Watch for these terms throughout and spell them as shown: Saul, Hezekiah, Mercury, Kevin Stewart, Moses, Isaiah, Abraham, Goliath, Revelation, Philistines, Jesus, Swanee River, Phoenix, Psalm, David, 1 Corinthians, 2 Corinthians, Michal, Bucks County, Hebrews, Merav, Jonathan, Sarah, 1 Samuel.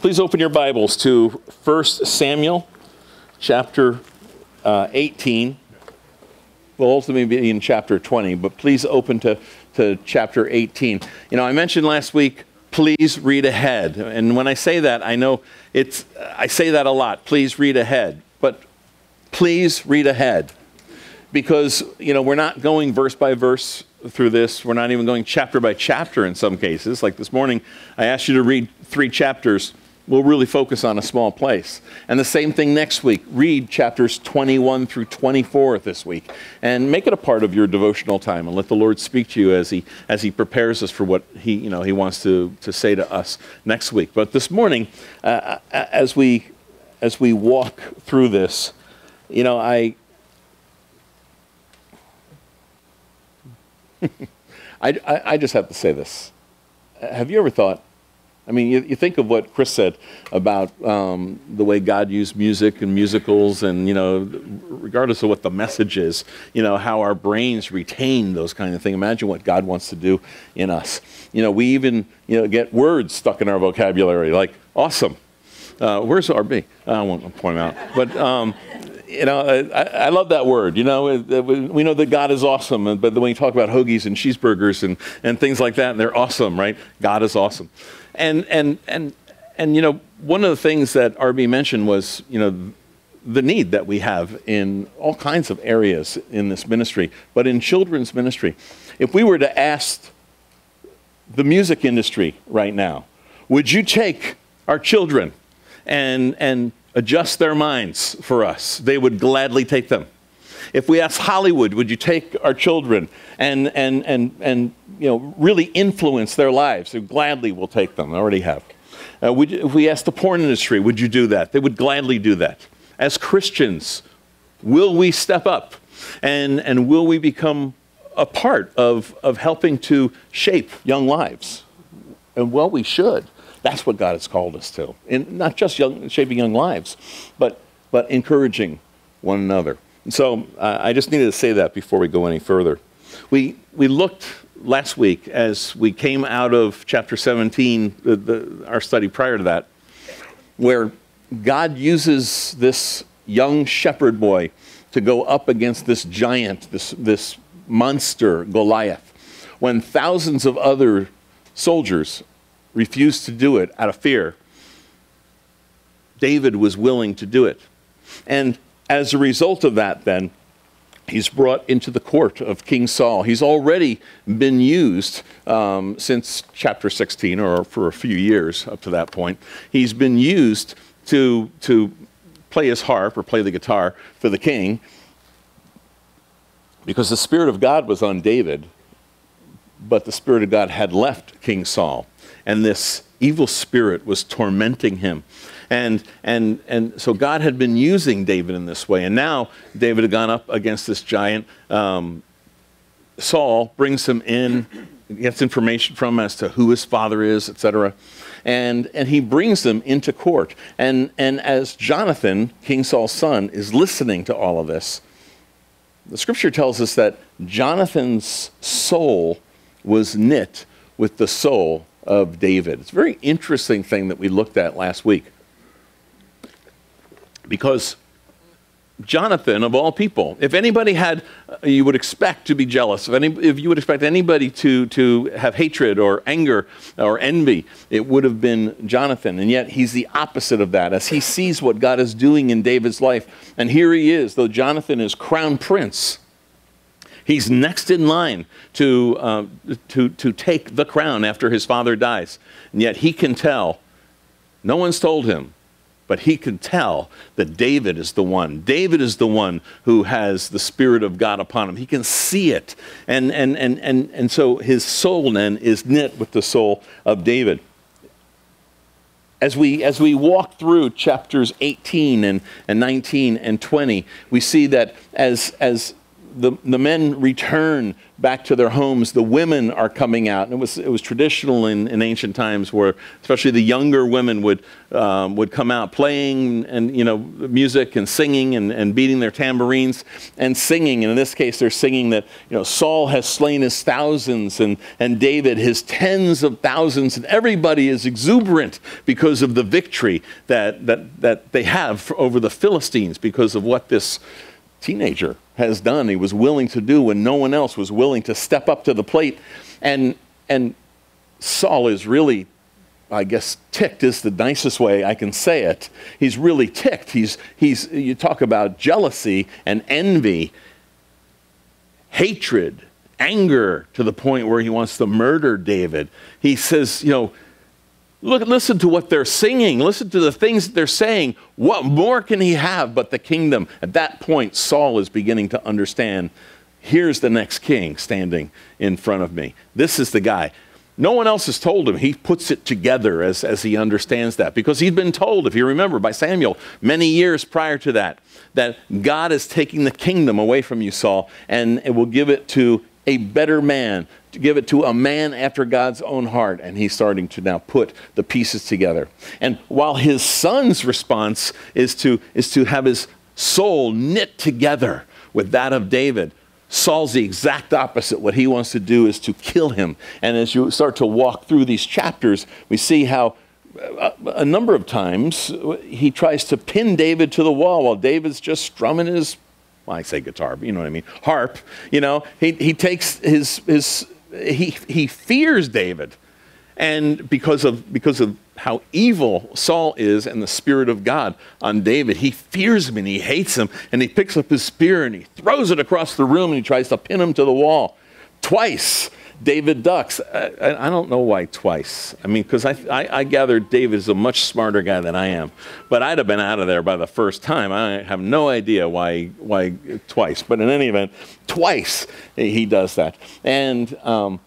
Please open your Bibles to 1 Samuel chapter 18. We'll ultimately be in chapter 20, but please open to chapter 18. You know, I mentioned last week, please read ahead. And when I say that, I know I say that a lot, please read ahead. But please read ahead. Because, you know, we're not going verse by verse through this. We're not even going chapter by chapter in some cases. Like this morning, I asked you to read 3 chapters. We'll really focus on a small place. And the same thing next week. Read chapters 21 through 24 this week. And make it a part of your devotional time and let the Lord speak to you as he prepares us for what he wants to say to us next week. But this morning, as we walk through this, you know, I just have to say this. Have you ever thought, I mean, you think of what Chris said about the way God used music and musicals and, you know, regardless of what the message is, you know, how our brains retain those kind of things. Imagine what God wants to do in us. You know, we even, you know, get words stuck in our vocabulary, like awesome. Where's RB? I won't point out. But, you know, I love that word. You know, we know that God is awesome. But when you talk about hoagies and cheeseburgers and things like that, and they're awesome, right? God is awesome. And you know, one of the things that RB mentioned was, you know, the need that we have in all kinds of areas in this ministry, but in children's ministry. If we were to ask the music industry right now, would you take our children and adjust their minds for us? They would gladly take them. If we ask Hollywood, would you take our children and you know, really influence their lives? They gladly will take them. They already have. If we ask the porn industry, would you do that? They would gladly do that. As Christians, will we step up and will we become a part of helping to shape young lives? And well, we should. That's what God has called us to. And not just shaping young lives, but encouraging one another. So I just needed to say that before we go any further. We looked last week as we came out of chapter 17, our study prior to that, where God uses this young shepherd boy to go up against this giant, this monster, Goliath, when thousands of other soldiers refused to do it out of fear. David was willing to do it. And as a result of that, then, he's brought into the court of King Saul. He's already been used since chapter 16, or for a few years up to that point. He's been used to play his harp or play the guitar for the king, because the Spirit of God was on David, but the Spirit of God had left King Saul, and this evil spirit was tormenting him. And so God had been using David in this way. And now David had gone up against this giant. Saul brings him in, gets information from him as to who his father is, etc. And he brings them into court. And as Jonathan, King Saul's son, is listening to all of this, the scripture tells us that Jonathan's soul was knit with the soul of David. It's a very interesting thing that we looked at last week. Because Jonathan, of all people, if anybody had, you would expect to be jealous, if you would expect anybody to have hatred or anger or envy, it would have been Jonathan. And yet he's the opposite of that, as he sees what God is doing in David's life. And here he is, though Jonathan is crown prince, he's next in line to take the crown after his father dies. And yet he can tell, no one's told him, but he could tell that David is the one. David is the one who has the Spirit of God upon him. He can see it. And so his soul then is knit with the soul of David. As we walk through chapters 18 and 19 and 20, we see that as the men return back to their homes. The women are coming out. And it was traditional in ancient times where especially the younger women would come out playing and, you know, music and singing and beating their tambourines and singing. And in this case, they're singing that, you know, Saul has slain his thousands and David his tens of thousands. And everybody is exuberant because of the victory that they have over the Philistines because of what this teenager has done. He was willing to do when no one else was willing to step up to the plate. And Saul is really, I guess, ticked is the nicest way I can say it. He's really ticked. He's you talk about jealousy and envy, hatred, anger, to the point where he wants to murder David. He says, you know, listen to what they're singing. Listen to the things that they're saying. What more can he have but the kingdom? At that point, Saul is beginning to understand, here's the next king standing in front of me. This is the guy. No one else has told him. He puts it together as he understands that. Because he'd been told, if you remember, by Samuel many years prior to that, that God is taking the kingdom away from you, Saul, and it will give it to a better man, to give it to a man after God's own heart. And he's starting to now put the pieces together. And while his son's response is to have his soul knit together with that of David, Saul's the exact opposite. What he wants to do is to kill him. And as you start to walk through these chapters, we see how a number of times he tries to pin David to the wall while David's just strumming his, well, I say guitar, but you know what I mean, harp. You know, he takes he fears David, and because of how evil Saul is and the Spirit of God on David, he fears him and he hates him, and he picks up his spear and he throws it across the room and he tries to pin him to the wall. Twice David ducks. I don't know why twice. I mean, because I gather David is a much smarter guy than I am. But I'd have been out of there by the first time. I have no idea why twice. But in any event, twice he does that. And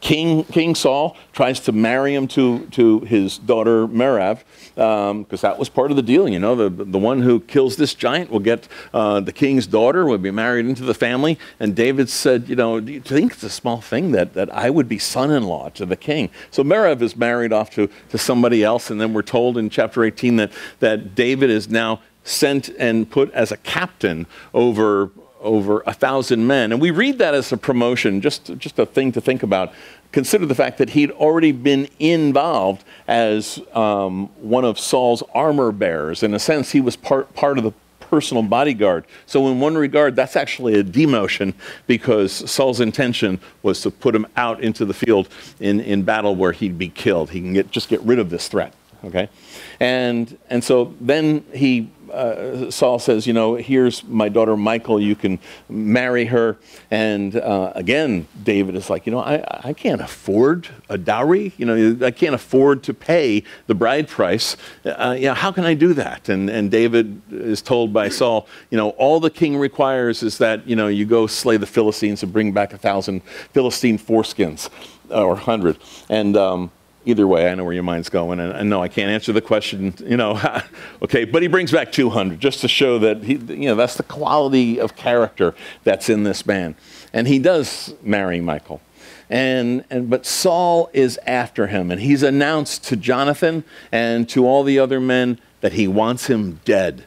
King Saul tries to marry him to his daughter Merav, because that was part of the deal. You know, the one who kills this giant will get the king's daughter, will be married into the family. And David said, you know, do you think it's a small thing that I would be son-in-law to the king? So Merav is married off to somebody else. And then we're told in chapter 18 that David is now sent and put as a captain over 1,000 men. And we read that as a promotion, just a thing to think about. Consider the fact that he'd already been involved as one of Saul's armor bearers. In a sense, he was part of the personal bodyguard. So in one regard, that's actually a demotion, because Saul's intention was to put him out into the field in battle where he'd be killed. He can just get rid of this threat. Okay, and so then Saul says, you know, here's my daughter Michal, you can marry her. And again, David is like, you know, I can't afford a dowry. You know, I can't afford to pay the bride price. You know, how can I do that? And David is told by Saul, you know, all the king requires is that, you know, you go slay the Philistines and bring back 1,000 Philistine foreskins, or 100. And either way, I know where your mind's going, and no, I can't answer the question, you know, okay, but he brings back 200 just to show that, you know, that's the quality of character that's in this man. And he does marry Michal. But Saul is after him, and he's announced to Jonathan and to all the other men that he wants him dead.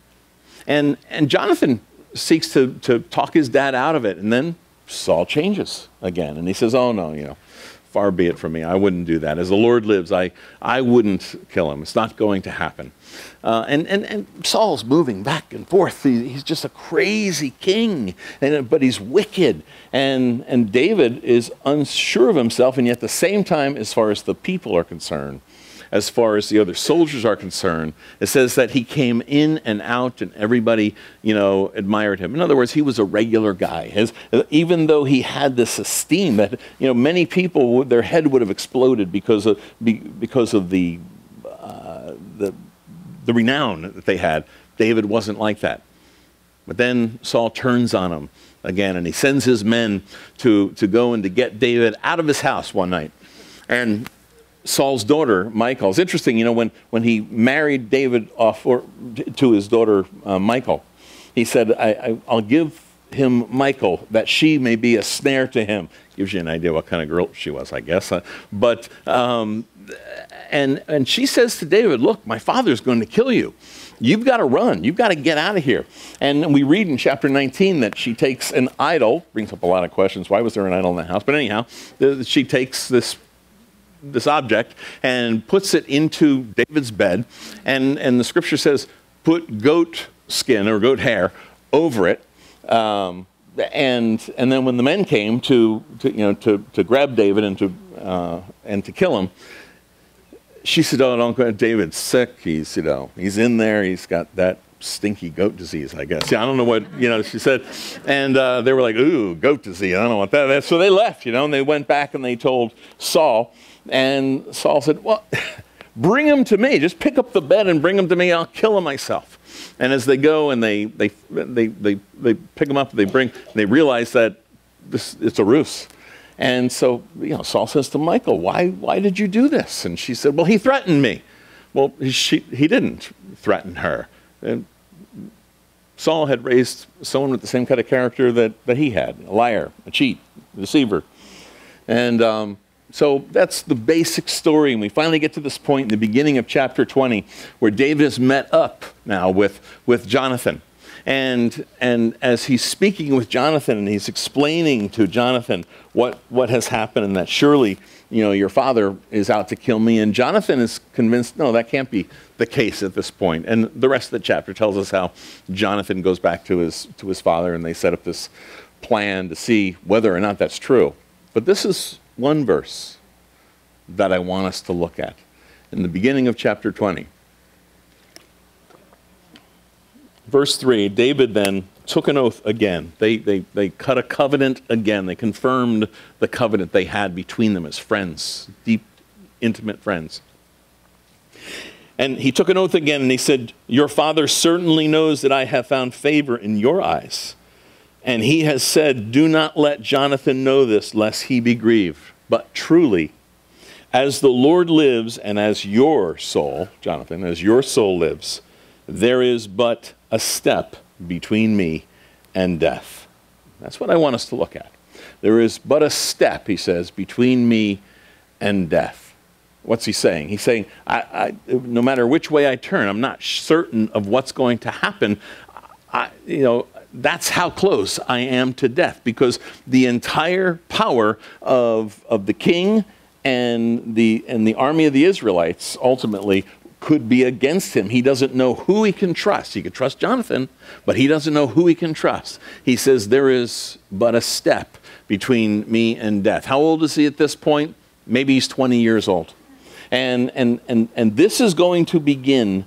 And Jonathan seeks to talk his dad out of it, and then Saul changes again, and he says, oh no, you know, far be it from me. I wouldn't do that. As the Lord lives, I wouldn't kill him. It's not going to happen. And Saul's moving back and forth. He's just a crazy king, but he's wicked. And David is unsure of himself, and yet at the same time, as far as the people are concerned, as far as the other soldiers are concerned, it says that he came in and out and everybody, you know, admired him. In other words, he was a regular guy. Even though he had this esteem that, you know, many people, their head would have exploded because of the renown that they had. David wasn't like that. But then Saul turns on him again, and he sends his men to go and to get David out of his house one night. And Saul's daughter, Michal. It's interesting, you know, when he married David off to his daughter, Michal, he said, I'll give him Michal, that she may be a snare to him. Gives you an idea what kind of girl she was, I guess. But and she says to David, look, my father's going to kill you. You've got to run. You've got to get out of here. And we read in chapter 19 that she takes an idol. Brings up a lot of questions. Why was there an idol in the house? But anyhow, she takes this object and puts it into David's bed. And the scripture says, put goat skin or goat hair over it. And then when the men came to grab David and to kill him, she said, "Oh, don't go. David's sick. He's he's in there. He's got that stinky goat disease, I guess. Yeah, I don't know what She said, and they were like, "Ooh, goat disease. I don't know what that is." So they left, and they went back and they told Saul, and Saul said, "Well, bring him to me. Just pick up the bed and bring him to me. I'll kill him myself." And as they go and they pick him up, they realize that it's a ruse. And so, Saul says to Michal, why did you do this? And she said, well, he threatened me. Well, he didn't threaten her. And Saul had raised someone with the same kind of character that he had, a liar, a cheat, a deceiver. And so that's the basic story. And we finally get to this point in the beginning of chapter 20 where David is met up now with Jonathan. And as he's speaking with Jonathan and he's explaining to Jonathan what has happened and that surely, your father is out to kill me. And Jonathan is convinced, no, that can't be the case at this point. And the rest of the chapter tells us how Jonathan goes back to his father and they set up this plan to see whether or not that's true. But this is one verse that I want us to look at in the beginning of chapter 20. Verse 3, David then took an oath again. They cut a covenant again. They confirmed the covenant they had between them as friends, deep, intimate friends. And he took an oath again and he said, your father certainly knows that I have found favor in your eyes. And he has said, do not let Jonathan know this, lest he be grieved. But truly, as the Lord lives and as your soul, Jonathan, as your soul lives, there is but a step between me and death. That's what I want us to look at. There is but a step, he says, between me and death. What's he saying? He's saying, I no matter which way I turn, I'm not certain of what's going to happen. That's how close I am to death, because the entire power of the king and the army of the Israelites ultimately could be against him. He doesn't know who he can trust. He could trust Jonathan, but he doesn't know who he can trust. He says, there is but a step between me and death. How old is he at this point? Maybe he's 20 years old. And this is going to begin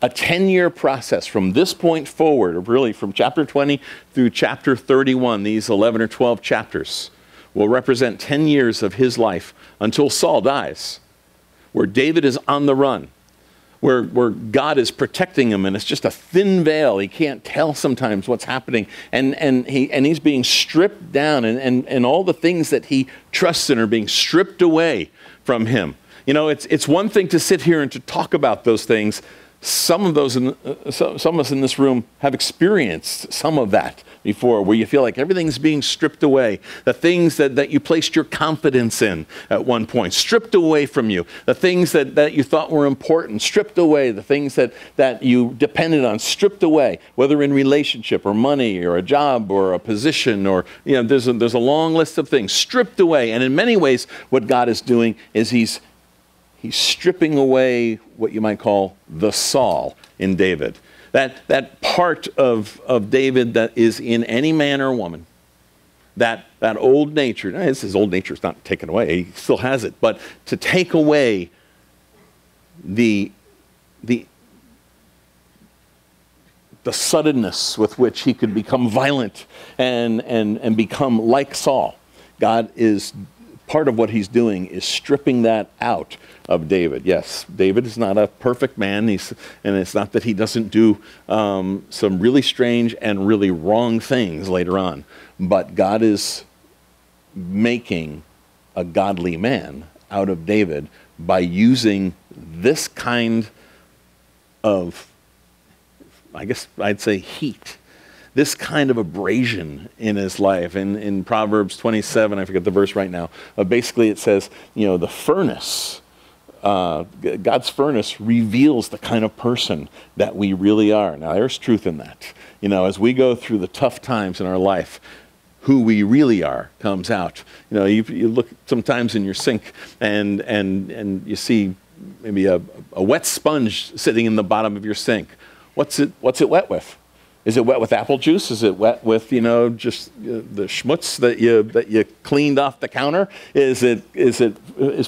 a 10-year process from this point forward, really from chapter 20 through chapter 31, these 11 or 12 chapters will represent 10 years of his life until Saul dies, where David is on the run. Where God is protecting him, and it's just a thin veil. He can't tell sometimes what's happening, and he's being stripped down, and all the things that he trusts in are being stripped away from him. It's one thing to sit here and to talk about those things. Some of us in this room have experienced some of that before, where you feel like everything's being stripped away. The things that you placed your confidence in at one point, stripped away from you. The things that you thought were important, stripped away. The things that you depended on, stripped away, whether in relationship or money or a job or a position or, there's a long list of things, stripped away. And in many ways, what God is doing is He's stripping away what you might call the Saul in David. That part of David that is in any man or woman, that old nature. His old nature is not taken away. He still has it. But to take away the suddenness with which he could become violent and become like Saul, God is... Part of what he's doing is stripping that out of David. Yes, David is not a perfect man, and it's not that he doesn't do some really strange and really wrong things later on. But God is making a godly man out of David by using this kind of, I guess I'd say, heat this kind of abrasion in his life. In Proverbs 27, I forget the verse right now, basically it says, you know, the furnace, God's furnace reveals the kind of person that we really are. Now, there's truth in that. You know, as we go through the tough times in our life, who we really are comes out. You know, you look sometimes in your sink and you see maybe a wet sponge sitting in the bottom of your sink. What's it wet with? Is it wet with apple juice? Is it wet with, you know, just the schmutz that you cleaned off the counter? Is it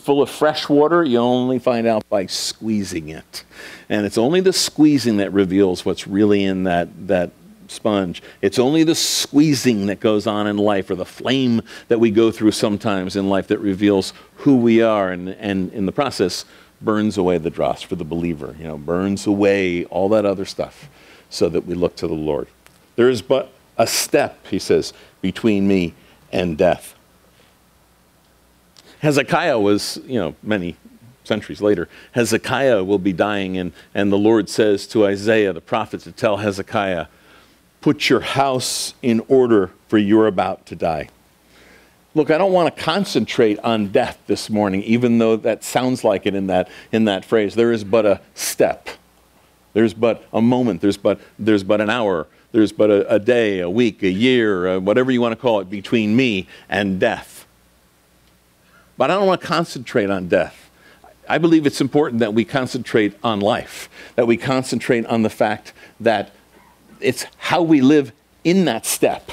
full of fresh water? You only find out by squeezing it. And it's only the squeezing that reveals what's really in that sponge. It's only the squeezing that goes on in life, or the flame that we go through sometimes in life, that reveals who we are, and in the process burns away the dross for the believer, you know, burns away all that other stuff, so that we look to the Lord. There is but a step, he says, between me and death. Hezekiah was, you know, many centuries later, Hezekiah will be dying, and the Lord says to Isaiah, the prophet, to tell Hezekiah, put your house in order, for you're about to die. Look, I don't want to concentrate on death this morning, even though that sounds like it in that phrase. There is but a step. There's but a moment, there's but an hour, there's but a day, a week, a year, whatever you want to call it, between me and death. But I don't want to concentrate on death. I believe it's important that we concentrate on life, that we concentrate on the fact that it's how we live in that step.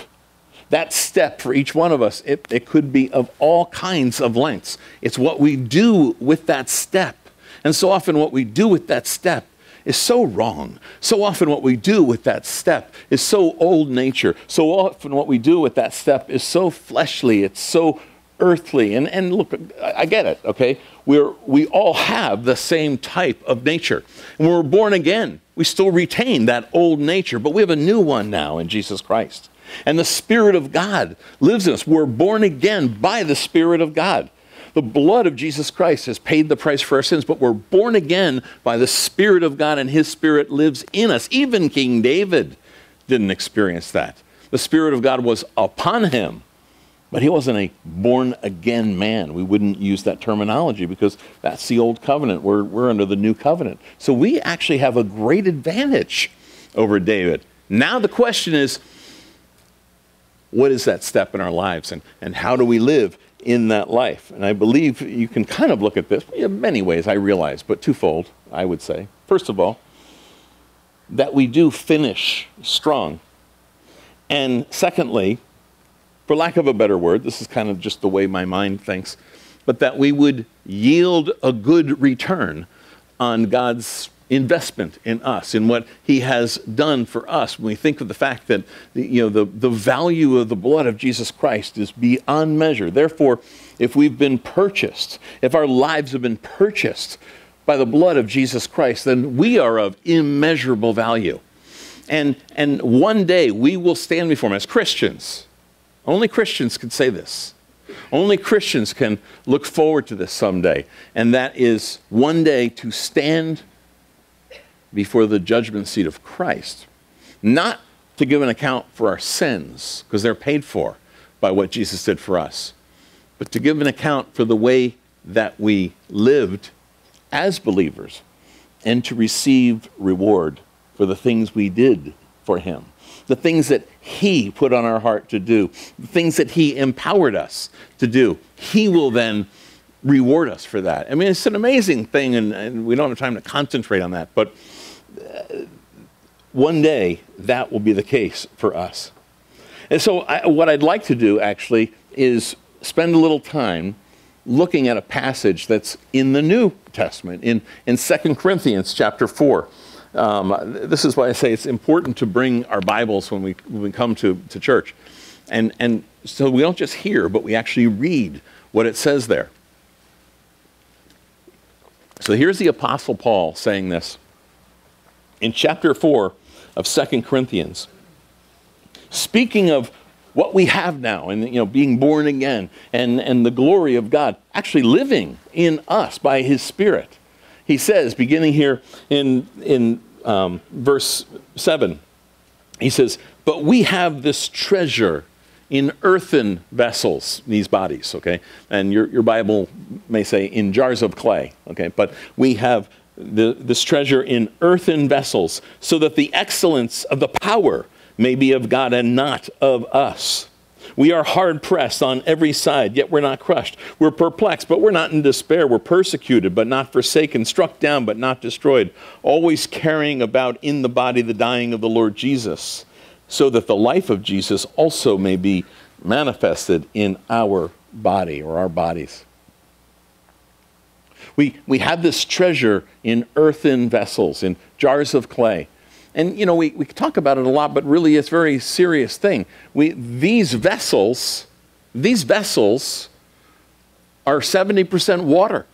That step for each one of us, it could be of all kinds of lengths. It's what we do with that step. And so often what we do with that step is so wrong. So often what we do with that step is so old nature. So often what we do with that step is so fleshly, it's so earthly. And look, I get it, okay? We all have the same type of nature. And when we're born again, we still retain that old nature, but we have a new one now in Jesus Christ. And the Spirit of God lives in us. We're born again by the Spirit of God. The blood of Jesus Christ has paid the price for our sins, but we're born again by the Spirit of God, and His Spirit lives in us. Even King David didn't experience that. The Spirit of God was upon him, but he wasn't a born-again man. We wouldn't use that terminology because that's the old covenant. We're under the new covenant. So we actually have a great advantage over David. Now the question is, what is that step in our lives, and how do we live in that life? And I believe you can kind of look at this in many ways, I realize, but twofold, I would say. First of all, that we do finish strong. And secondly, for lack of a better word, this is kind of just the way my mind thinks, but that we would yield a good return on God's investment in us, in what He has done for us. When we think of the fact that, you know, the value of the blood of Jesus Christ is beyond measure. Therefore, if we've been purchased, if our lives have been purchased by the blood of Jesus Christ, then we are of immeasurable value. And one day we will stand before Him as Christians. Only Christians can say this. Only Christians can look forward to this someday. And that is one day to stand before the judgment seat of Christ, not to give an account for our sins, because they're paid for by what Jesus did for us, but to give an account for the way that we lived as believers, and to receive reward for the things we did for Him, the things that He put on our heart to do, the things that He empowered us to do. He will then reward us for that. I mean, it's an amazing thing, and we don't have time to concentrate on that, but one day that will be the case for us. And so what I'd like to do actually is spend a little time looking at a passage that's in the New Testament, in 2 Corinthians chapter 4. This is why I say it's important to bring our Bibles when we come to church. And so we don't just hear, but we actually read what it says there. So here's the Apostle Paul saying this. In chapter 4 of 2 Corinthians, speaking of what we have now, and, you know, being born again, and the glory of God actually living in us by His Spirit, he says, beginning here in verse 7, he says, But we have this treasure in earthen vessels, these bodies, okay? And your Bible may say in jars of clay, okay? But we have this treasure in earthen vessels so that the excellence of the power may be of God and not of us. We are hard pressed on every side, yet we're not crushed. We're perplexed, but we're not in despair. We're persecuted, but not forsaken. Struck down, but not destroyed. Always carrying about in the body the dying of the Lord Jesus, so that the life of Jesus also may be manifested in our body or our bodies. We have this treasure in earthen vessels, in jars of clay. And, you know, we talk about it a lot, but really it's a very serious thing. These vessels are 70% water.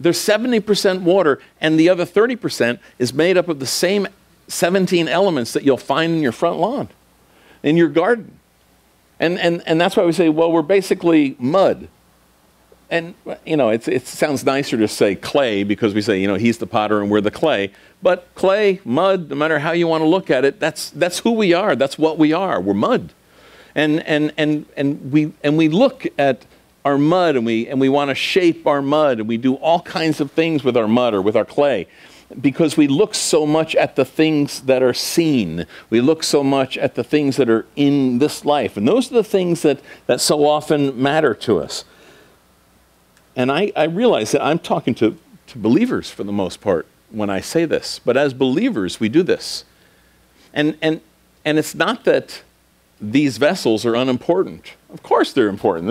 They're 70% water, and the other 30% is made up of the same 17 elements that you'll find in your front lawn, in your garden. And that's why we say, well, we're basically mud. And, you know, it sounds nicer to say clay, because we say, you know, he's the potter and we're the clay. But clay, mud, no matter how you want to look at it, that's who we are. That's what we are. We're mud. And we look at our mud, and we want to shape our mud, and we do all kinds of things with our mud or with our clay, because we look so much at the things that are seen. We look so much at the things that are in this life. And those are the things that so often matter to us. And I realize that I'm talking to believers for the most part when I say this. But as believers, we do this. And it's not that these vessels are unimportant. Of course they're important.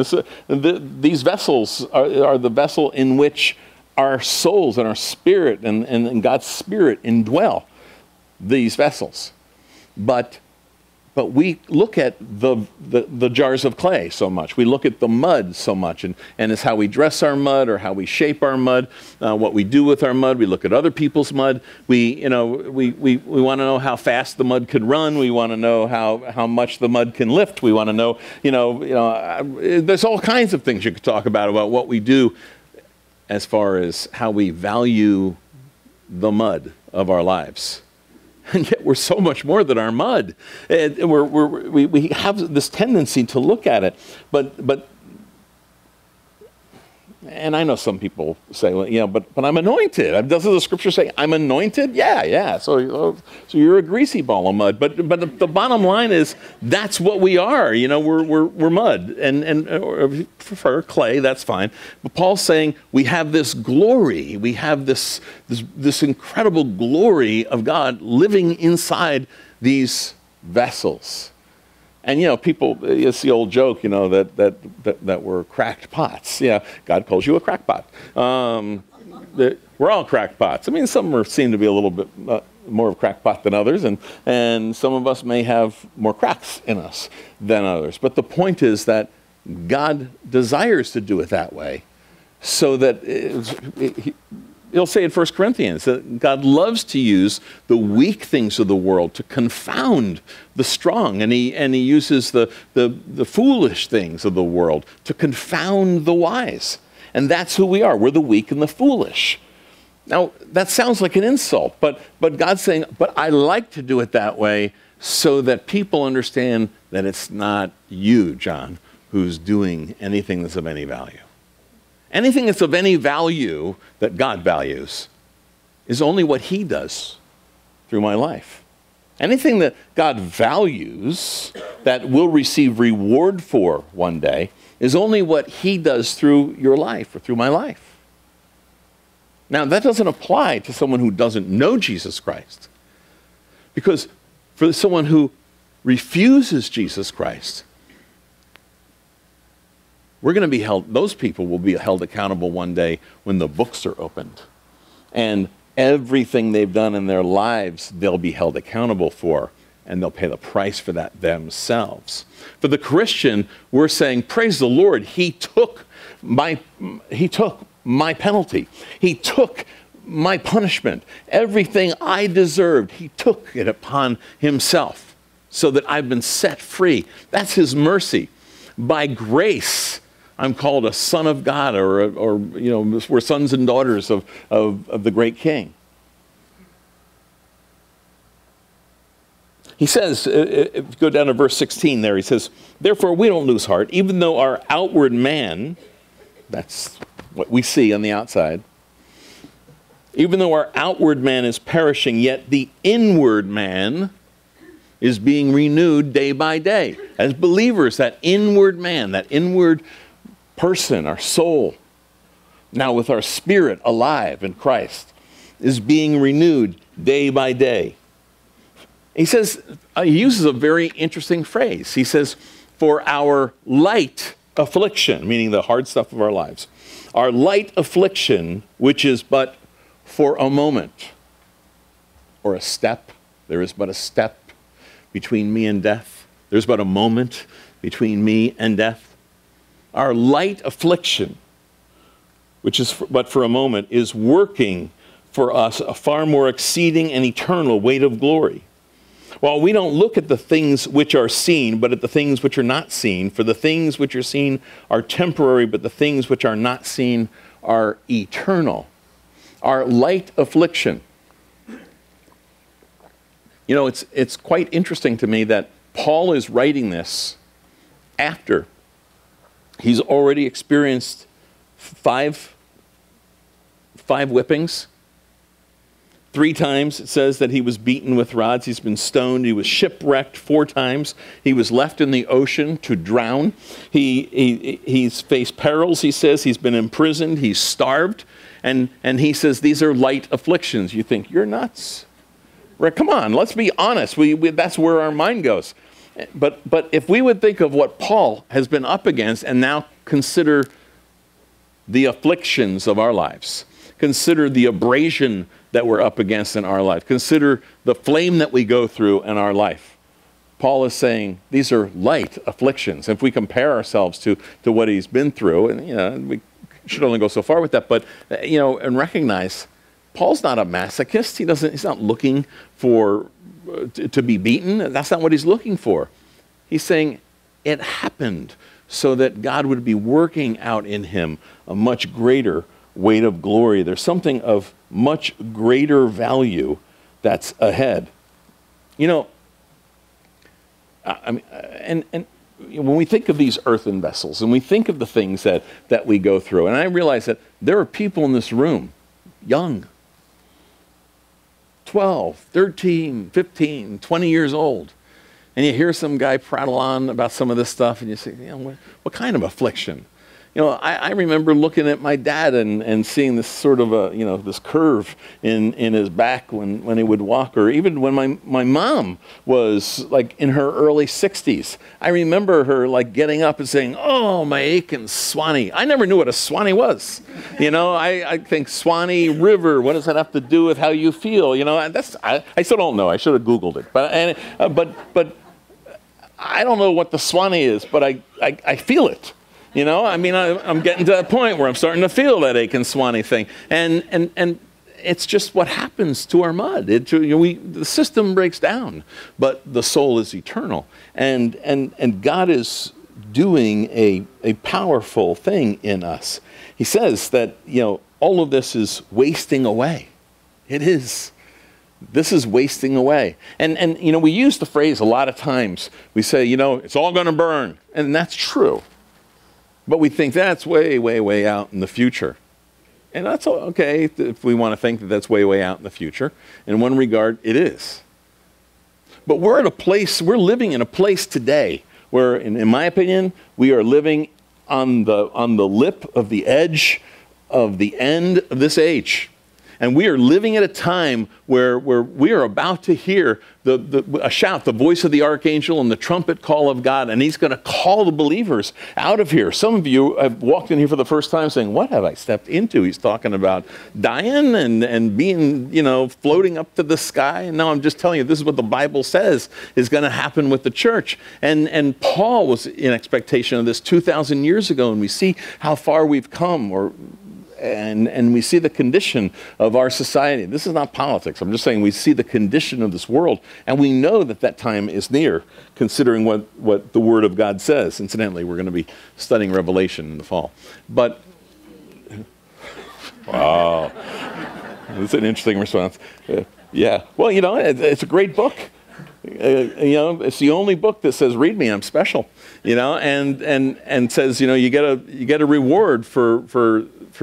These vessels are the vessel in which our souls and our spirit and God's spirit indwell, these vessels. But we look at the jars of clay so much. We look at the mud so much, and it's how we dress our mud or how we shape our mud, what we do with our mud. We look at other people's mud. We want to know how fast the mud could run. We want to know how much the mud can lift. We want to know, there's all kinds of things you could talk about what we do as far as how we value the mud of our lives. And yet we're so much more than our mud. We have this tendency to look at it. And I know some people say, well, but I'm anointed. Doesn't the scripture say I'm anointed? Yeah. So you're a greasy ball of mud. But the bottom line is that's what we are. We're mud. And or if you prefer clay, that's fine. But Paul's saying we have this glory. We have this incredible glory of God living inside these vessels. And, people, it's the old joke, that we're cracked pots. Yeah, God calls you a crackpot. We're all crackpots. I mean, some seem to be a little bit more of a crackpot than others, and some of us may have more cracks in us than others. But the point is that God desires to do it that way, so that he'll say in 1 Corinthians that God loves to use the weak things of the world to confound the strong. And he uses the foolish things of the world to confound the wise. And that's who we are. We're the weak and the foolish. Now, that sounds like an insult, but God's saying, but I like to do it that way so that people understand that it's not you, John, who's doing anything that's of any value. Anything that's of any value that God values is only what he does through my life. Anything that God values that we'll receive reward for one day is only what he does through your life or through my life. Now, that doesn't apply to someone who doesn't know Jesus Christ, because for someone who refuses Jesus Christ, we're going to be held, those people will be held accountable one day when the books are opened. And everything they've done in their lives, they'll be held accountable for, and they'll pay the price for that themselves. For the Christian, we're saying, praise the Lord, he took my penalty. He took my punishment. Everything I deserved, he took it upon himself so that I've been set free. That's his mercy. By grace, I'm called a son of God, or we're sons and daughters of the great King. He says, if you go down to verse 16 there, he says, therefore we don't lose heart, even though our outward man, that's what we see on the outside, even though our outward man is perishing, yet the inward man is being renewed day by day. As believers, that inward man, that inward person, our soul, now with our spirit alive in Christ, is being renewed day by day. He says, he uses a very interesting phrase. He says, for our light affliction, meaning the hard stuff of our lives, our light affliction, which is but for a moment or a step. There is but a step between me and death. There's but a moment between me and death. Our light affliction, which is but for a moment, is working for us a far more exceeding and eternal weight of glory. While we don't look at the things which are seen, but at the things which are not seen, for the things which are seen are temporary, but the things which are not seen are eternal. Our light affliction. You know, it's quite interesting to me that Paul is writing this after he's already experienced five whippings. 3 times it says that he was beaten with rods. He's been stoned. He was shipwrecked 4 times. He was left in the ocean to drown. He's faced perils, he says. He's been imprisoned. He's starved. And he says, these are light afflictions. You think, you're nuts. Right? Come on, let's be honest. That's where our mind goes. But if we would think of what Paul has been up against and now consider the afflictions of our lives, consider the abrasion that we're up against in our life, consider the flame that we go through in our life. Paul is saying these are light afflictions. If we compare ourselves to what he's been through, and you know, we should only go so far with that, but you know, and recognize Paul's not a masochist. He's not looking for to be beaten. That's not what he's looking for. He's saying it happened so that God would be working out in him a much greater weight of glory. There's something of much greater value that's ahead. You know, I mean, and when we think of these earthen vessels and we think of the things that we go through, and I realize that there are people in this room, young, 12, 13, 15, 20 years old, and you hear some guy prattle on about some of this stuff, and you say, you know, what kind of affliction? You know, I remember looking at my dad and seeing this sort of a, you know, this curve in his back when he would walk, or even when my mom was like in her early 60s. I remember her like getting up and saying, oh, my aching Swanee. I never knew what a Swanee was. You know, I think Swanee River, what does that have to do with how you feel? You know, that's, I still don't know. I should have Googled it. But I don't know what the Swanee is, but I feel it. You know, I mean, I'm getting to that point where I'm starting to feel that aching Swanee thing. And it's just what happens to our mud. You know, the system breaks down, but the soul is eternal. And God is doing a powerful thing in us. He says that, you know, all of this is wasting away. It is. This is wasting away. And you know, we use the phrase a lot of times. We say, you know, it's all going to burn. And that's true. But we think that's way, way, way out in the future. And that's okay if we want to think that that's way, way out in the future. In one regard, it is. But we're at a place, we're living in a place today where, in my opinion, we are living on the lip of the edge of the end of this age. And we are living at a time where we are about to hear a shout, the voice of the archangel and the trumpet call of God. And he's going to call the believers out of here. Some of you have walked in here for the first time saying, what have I stepped into? He's talking about dying and being, you know, floating up to the sky. And now I'm just telling you, this is what the Bible says is going to happen with the church. And Paul was in expectation of this 2,000 years ago. And we see how far we've come, or... And we see the condition of our society. This is not politics. I'm just saying we see the condition of this world, and we know that that time is near, considering what the Word of God says. Incidentally, we're going to be studying Revelation in the fall. But, wow, that's an interesting response. Yeah, well, you know, it's a great book. You know, it's the only book that says, read me, I'm special, you know, and says, you know, you get a reward for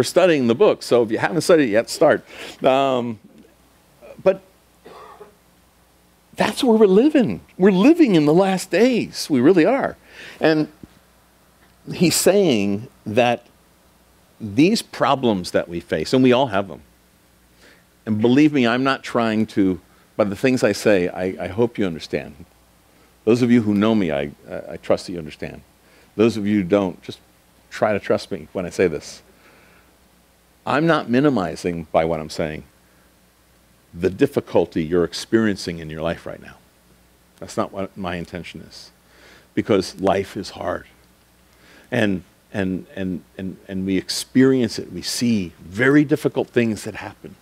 studying the book. So if you haven't studied it yet, start. But that's where we're living. We're living in the last days. We really are. And he's saying that these problems that we face, and we all have them, and believe me, I'm not trying to, by the things I say, I hope you understand. Those of you who know me, I trust that you understand. Those of you who don't, just try to trust me when I say this. I'm not minimizing by what I'm saying the difficulty you're experiencing in your life right now. That's not what my intention is. Because life is hard. And we experience it. We see very difficult things that happen.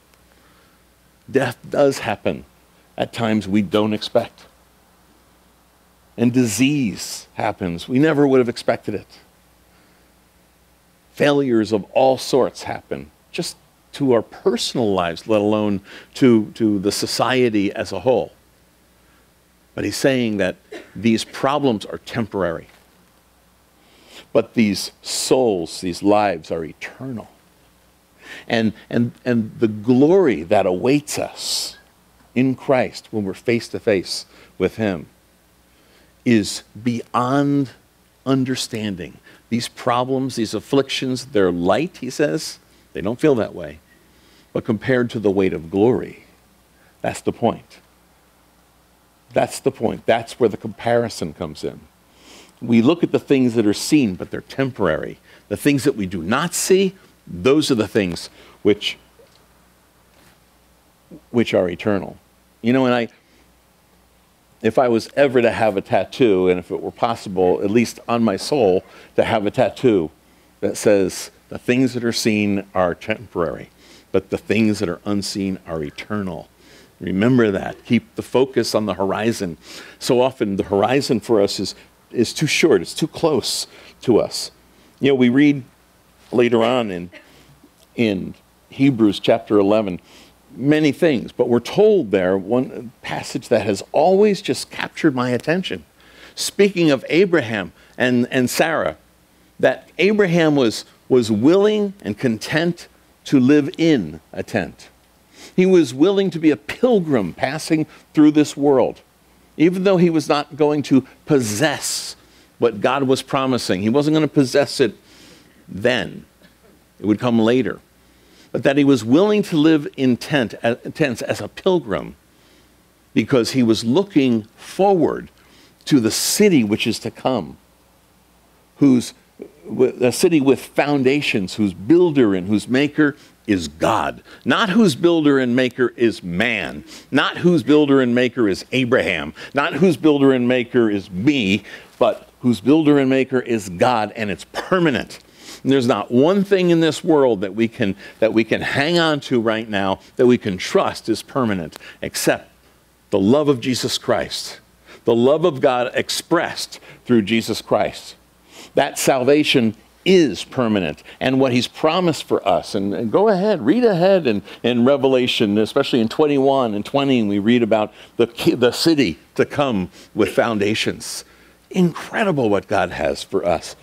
Death does happen at times we don't expect. And disease happens. We never would have expected it. Failures of all sorts happen, just to our personal lives, let alone to the society as a whole. But he's saying that these problems are temporary. But these souls, these lives are eternal. And the glory that awaits us in Christ when we're face to face with him is beyond understanding. These problems, these afflictions, they're light, he says. They don't feel that way. But compared to the weight of glory, that's the point. That's the point. That's where the comparison comes in. We look at the things that are seen, but they're temporary. The things that we do not see, those are the things which are eternal. You know, and if I was ever to have a tattoo, and if it were possible, at least on my soul, to have a tattoo that says the things that are seen are temporary, but the things that are unseen are eternal. Remember that. Keep the focus on the horizon. So often the horizon for us is too short. It's too close to us. You know, we read later on in Hebrews chapter 11, many things, but we're told there, one passage that has always just captured my attention. Speaking of Abraham and Sarah, that Abraham was willing and content to live in a tent. He was willing to be a pilgrim passing through this world, even though he was not going to possess what God was promising. He wasn't going to possess it then. It would come later. But that he was willing to live in tents as a pilgrim because he was looking forward to the city which is to come, a city with foundations, whose builder and whose maker is God. Not whose builder and maker is man. Not whose builder and maker is Abraham. Not whose builder and maker is me, but whose builder and maker is God, and it's permanent. And there's not one thing in this world that we can hang on to right now, that we can trust is permanent, except the love of Jesus Christ, the love of God expressed through Jesus Christ. That salvation is permanent, and what he's promised for us. And go ahead, read ahead in Revelation, especially in 21 and 20, we read about the city to come with foundations. Incredible what God has for us.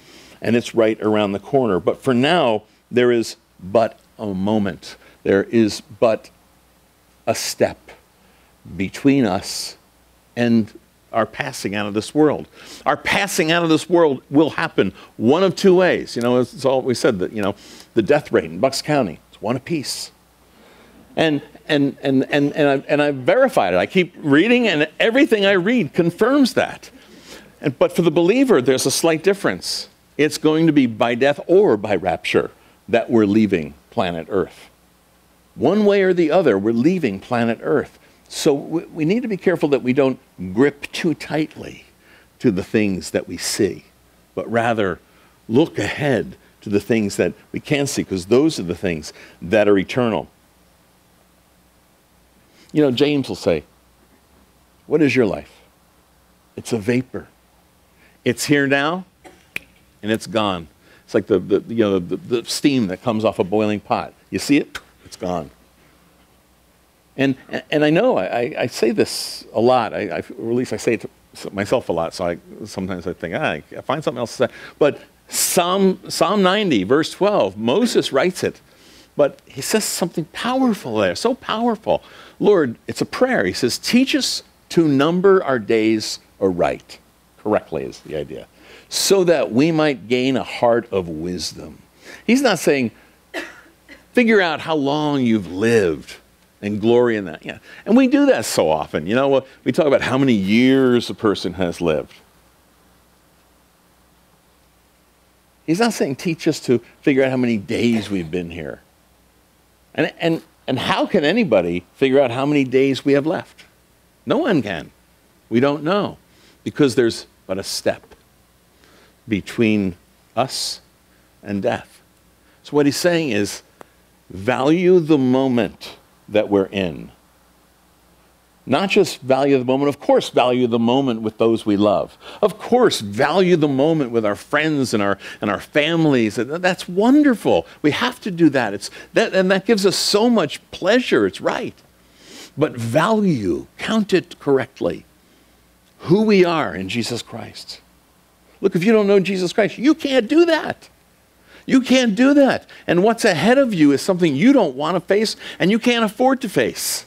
And it's right around the corner. But for now, there is but a moment. There is but a step between us and our passing out of this world. Our passing out of this world will happen one of two ways. You know, it's all we said that, you know, the death rate in Bucks County, it's one apiece. And I've verified it. I keep reading, and everything I read confirms that. But for the believer, there's a slight difference. It's going to be by death or by rapture that we're leaving planet Earth. One way or the other, we're leaving planet Earth. So we need to be careful that we don't grip too tightly to the things that we see, but rather look ahead to the things that we can see, because those are the things that are eternal. You know, James will say, what is your life? It's a vapor. It's here now, and it's gone. It's like the steam that comes off a boiling pot. You see it? It's gone. And I know I say this a lot. I or at least I say it to myself a lot. So sometimes I think, I find something else to say. But Psalm 90, verse 12, Moses writes it. But he says something powerful there, so powerful. Lord, it's a prayer. He says, teach us to number our days aright. Correctly is the idea. So that we might gain a heart of wisdom. He's not saying, figure out how long you've lived and glory in that. Yeah. And we do that so often. You know, we talk about how many years a person has lived. He's not saying teach us to figure out how many days we've been here. And how can anybody figure out how many days we have left? No one can. We don't know. Because there's but a step between us and death. So what he's saying is, value the moment that we're in. Not just value the moment, of course value the moment with those we love. Of course value the moment with our friends and our families. That's wonderful. We have to do that. And that gives us so much pleasure. It's right. But value, count it correctly, who we are in Jesus Christ. Look, if you don't know Jesus Christ, you can't do that. You can't do that. And what's ahead of you is something you don't want to face and you can't afford to face.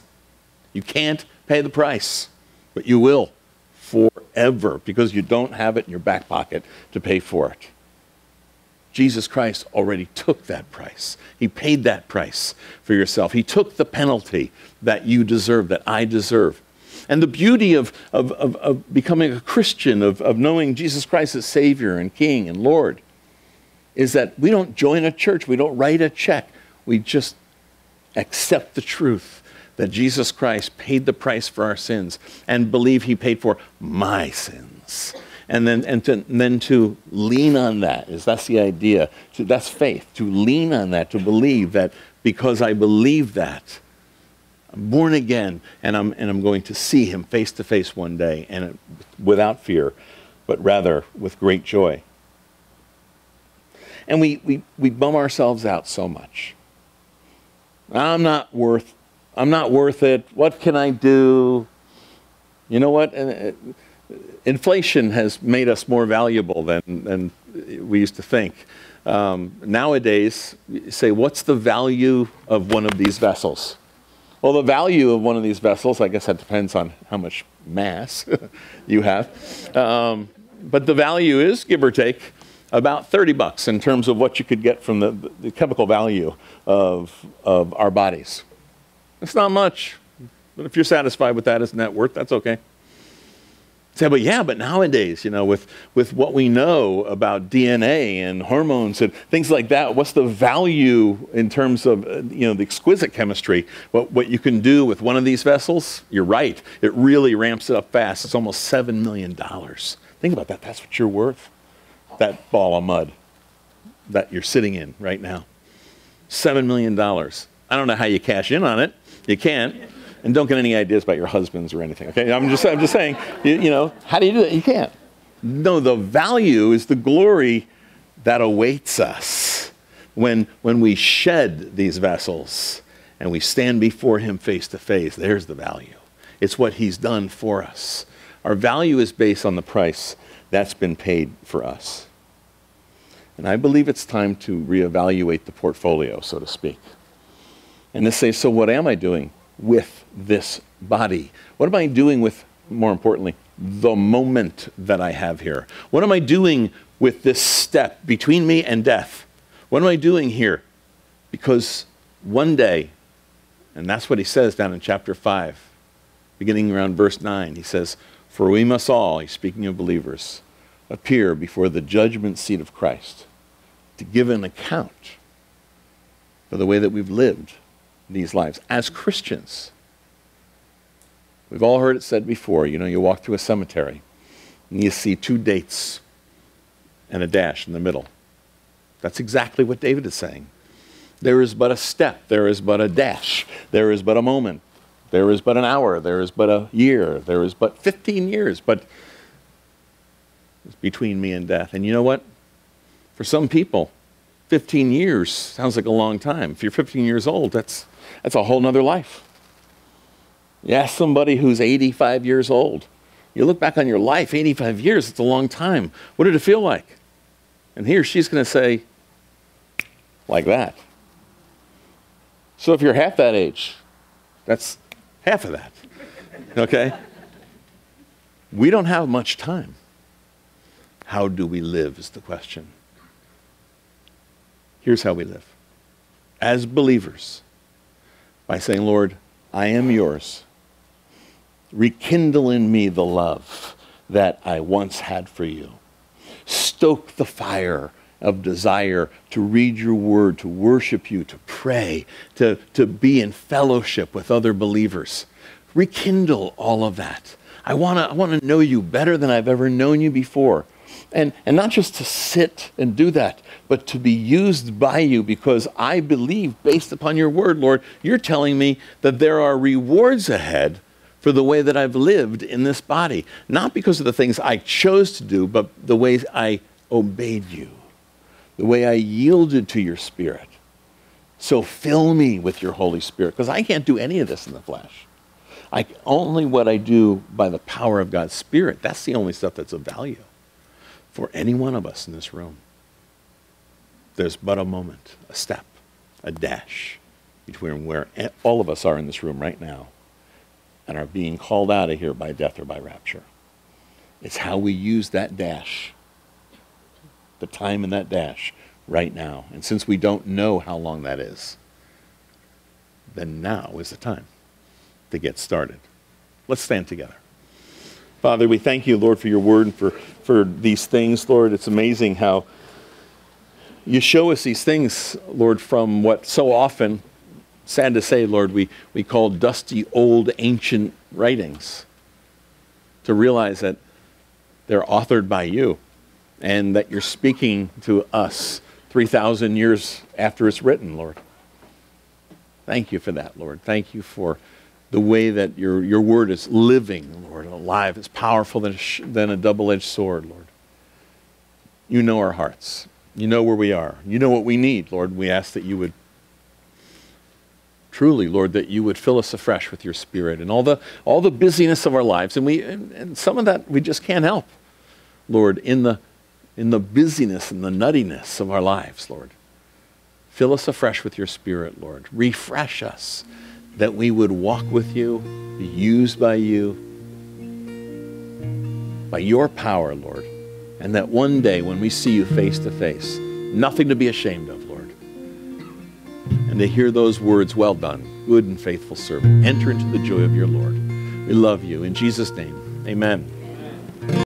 You can't pay the price, but you will forever because you don't have it in your back pocket to pay for it. Jesus Christ already took that price. He paid that price for yourself. He took the penalty that you deserve, that I deserve. And the beauty of becoming a Christian, of knowing Jesus Christ as Savior and King and Lord, is that we don't join a church, we don't write a check, we just accept the truth that Jesus Christ paid the price for our sins and believe he paid for my sins. And then to lean on that, that's the idea, that's faith, to lean on that, to believe that because I believe that, I'm born again and I'm going to see him face to face one day and without fear, but rather with great joy. And we bum ourselves out so much. I'm not worth it. What can I do? You know what? Inflation has made us more valuable than we used to think. Nowadays, you say, what's the value of one of these vessels? Well, the value of one of these vessels, I guess that depends on how much mass you have. But the value is, give or take, about 30 bucks in terms of what you could get from the chemical value of our bodies. It's not much, but if you're satisfied with that as net worth, that's okay. Say, but yeah, but nowadays, you know, with what we know about DNA and hormones and things like that, what's the value in terms of, you know, the exquisite chemistry, what you can do with one of these vessels? You're right. It really ramps it up fast. It's almost $7 million. Think about that. That's what you're worth. That ball of mud that you're sitting in right now. $7 million. I don't know how you cash in on it. You can't. And don't get any ideas about your husbands or anything, okay? I'm just saying, you know, how do you do that? You can't. No, the value is the glory that awaits us when we shed these vessels and we stand before him face to face. There's the value. It's what he's done for us. Our value is based on the price that's been paid for us. And I believe it's time to reevaluate the portfolio, so to speak. And to say, so what am I doing with this body? What am I doing with, more importantly, the moment that I have here? What am I doing with this step between me and death? What am I doing here? Because one day, and that's what he says down in chapter 5, beginning around verse 9, he says, for we must all, he's speaking of believers, appear before the judgment seat of Christ to give an account for the way that we've lived these lives as Christians. We've all heard it said before, you know, you walk through a cemetery and you see two dates and a dash in the middle. That's exactly what David is saying. There is but a step, there is but a dash, there is but a moment. There is but an hour, there is but a year, there is but 15 years, but it's between me and death. And you know what? For some people, 15 years sounds like a long time. If you're 15 years old, that's a whole nother life. You ask somebody who's 85 years old. You look back on your life, 85 years, it's a long time. What did it feel like? And he or she's going to say, like that. So if you're half that age, that's half of that. Okay? We don't have much time. How do we live is the question. Here's how we live. As believers, by saying, Lord, I am yours. Rekindle in me the love that I once had for you. Stoke the fire of desire to read your word, to worship you, to pray, to be in fellowship with other believers. Rekindle all of that. I want to know you better than I've ever known you before. And not just to sit and do that, but to be used by you, because I believe, based upon your word, Lord, you're telling me that there are rewards ahead for the way that I've lived in this body. Not because of the things I chose to do, but the ways I obeyed you, the way I yielded to your Spirit. So fill me with your Holy Spirit, because I can't do any of this in the flesh. Only what I do by the power of God's Spirit, that's the only stuff that's of value for any one of us in this room. There's but a moment, a step, a dash between where all of us are in this room right now and are being called out of here by death or by rapture. It's how we use that dash, the time in that dash right now. And since we don't know how long that is, then now is the time to get started. Let's stand together. Father, we thank you, Lord, for your word and for these things, Lord. It's amazing how you show us these things, Lord, from what so often, sad to say, Lord, we call dusty, old, ancient writings, to realize that they're authored by you and that you're speaking to us 3,000 years after it's written, Lord. Thank you for that, Lord. Thank you for the way that your word is living, Lord, alive. It's powerful than a double-edged sword, Lord. You know our hearts. You know where we are. You know what we need, Lord. We ask that you would truly, Lord, that you would fill us afresh with your Spirit and all the busyness of our lives. And some of that we just can't help, Lord, in the busyness and the nuttiness of our lives, Lord. Fill us afresh with your Spirit, Lord. Refresh us, that we would walk with you, be used by you, by your power, Lord, and that one day when we see you face to face, nothing to be ashamed of, Lord, and to hear those words, well done, good and faithful servant, enter into the joy of your Lord. We love you. In Jesus' name, amen.